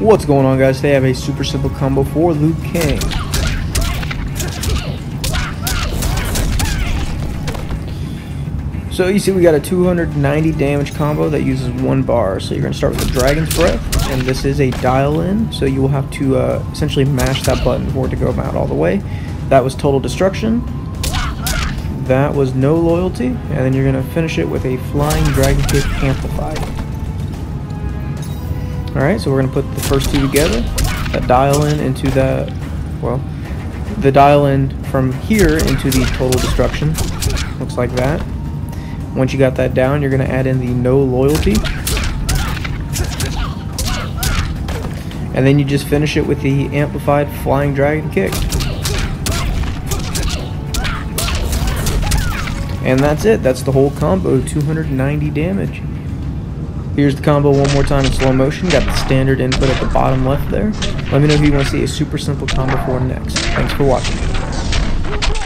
What's going on, guys? Today I have a super simple combo for Liu Kang. So you see we got a 290 damage combo that uses one bar. So you're going to start with the Dragon's Breath, and this is a dial-in, so you will have to essentially mash that button for it to go out all the way. That was Total Destruction. That was No Loyalty, and then you're going to finish it with a Flying Dragon Kick Amplified. Alright, so we're going to put the first two together, that dial-in into the, well, the dial-in from here into the Total Destruction, looks like that. Once you got that down, you're going to add in the No Loyalty, and then you just finish it with the Amplified Flying Dragon Kick. And that's it, that's the whole combo, 290 damage. Here's the combo one more time in slow motion. Got the standard input at the bottom left there. Let me know if you want to see a super simple combo for next. Thanks for watching.